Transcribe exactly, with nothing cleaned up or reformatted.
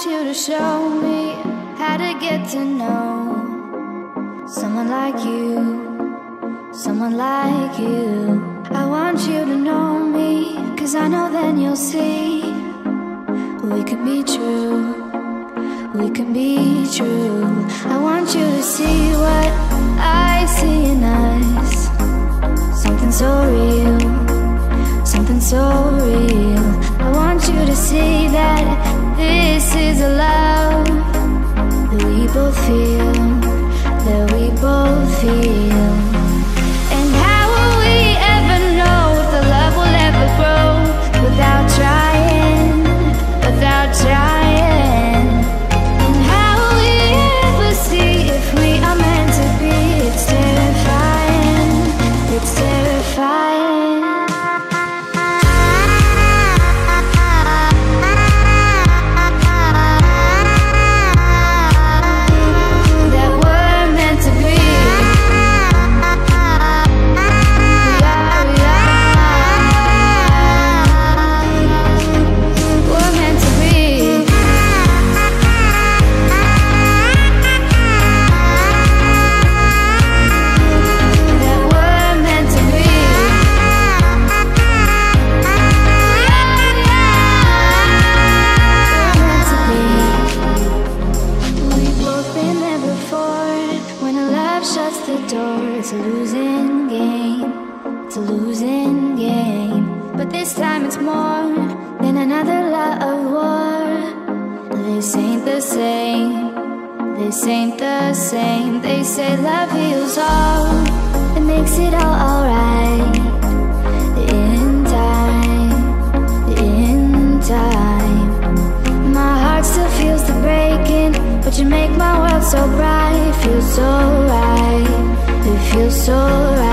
want you to show me how to get to know someone like you, someone like you. I want you to know me, 'cause I know then you'll see we could be true, we could be true. I want you to see what I see in us, something so real, something so real. I want you to see that this is a love that we both feel, that we both feel. And how will we ever know if the love will ever grow without trying, without trying? And how will we ever see if we are meant to be? It's terrifying, it's terrifying. That we're meant to be. We are, we are. We're meant to be. That we're meant to be. We're meant to be. We've both been there before. When a love shuts the door, it's a losing game. It's a losing game. But this time it's more than another lot of war. This ain't the same. This ain't the same. They say love heals all. It makes it all alright. In time, in time. My heart still feels the breaking, but you make my world so bright. Feels so right. It feels so right.